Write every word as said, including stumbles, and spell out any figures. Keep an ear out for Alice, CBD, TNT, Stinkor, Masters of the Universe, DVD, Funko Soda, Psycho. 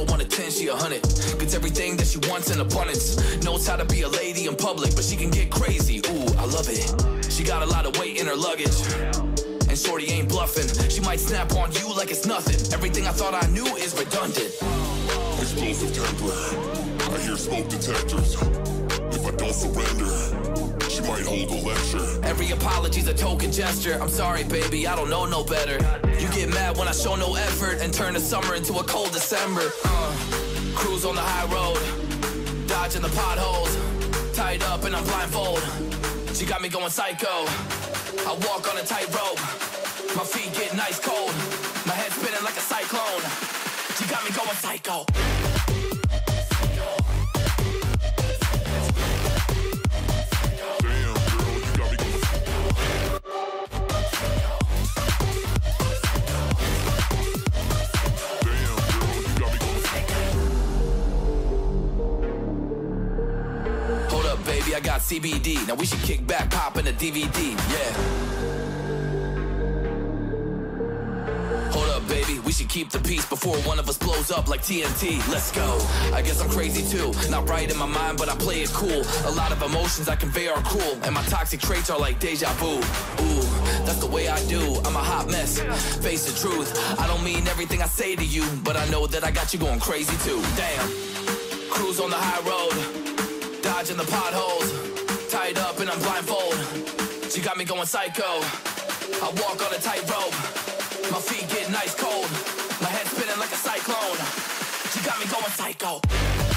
scale one to ten, she a hundred. Gets everything that she wants in abundance. Knows how to be a lady in public, but she can get crazy. Ooh, I love it. She got a lot of weight in her luggage, and shorty ain't bluffing. She might snap on you like it's nothing. Everything I thought I knew is redundant. Explosive temper, I hear smoke detectors. If I don't surrender, she might hold a lecture. Every apology's a token gesture. I'm sorry, baby, I don't know no better. You get mad when I show no effort and turn the summer into a cold December. Uh, cruise on the high road, dodging the potholes, tied up and I'm blindfold. She got me going psycho. I walk on a tightrope, my feet get nice cold, my head spinning like a cyclone. She got me going psycho. I got C B D, now we should kick back, pop in a D V D, yeah. Hold up, baby, we should keep the peace before one of us blows up like T N T, let's go. I guess I'm crazy too, not right in my mind, but I play it cool. A lot of emotions I convey are cruel, and my toxic traits are like deja vu. Ooh, that's the way I do, I'm a hot mess, face the truth. I don't mean everything I say to you, but I know that I got you going crazy too, damn. Cruise on the high road, dodging the potholes, tied up and I'm blindfold. She got me going psycho. I walk on a tightrope, my feet get nice cold, my head spinning like a cyclone. She got me going psycho.